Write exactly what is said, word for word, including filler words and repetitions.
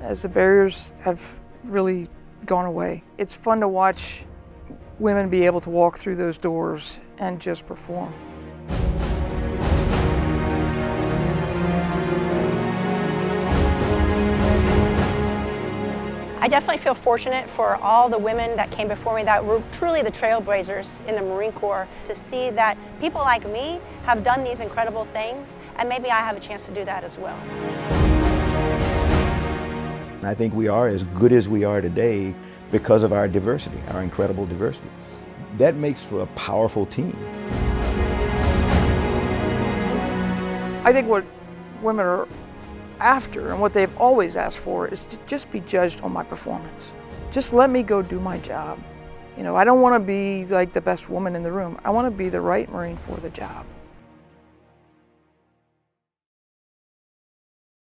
as the barriers have really gone away. It's fun to watch women be able to walk through those doors and just perform. I definitely feel fortunate for all the women that came before me that were truly the trailblazers in the Marine Corps, to see that people like me have done these incredible things, and maybe I have a chance to do that as well. I think we are as good as we are today because of our diversity, our incredible diversity. That makes for a powerful team. I think what women are after, and what they've always asked for, is to just be judged on my performance. Just let me go do my job. You know, I don't want to be like the best woman in the room. I want to be the right Marine for the job.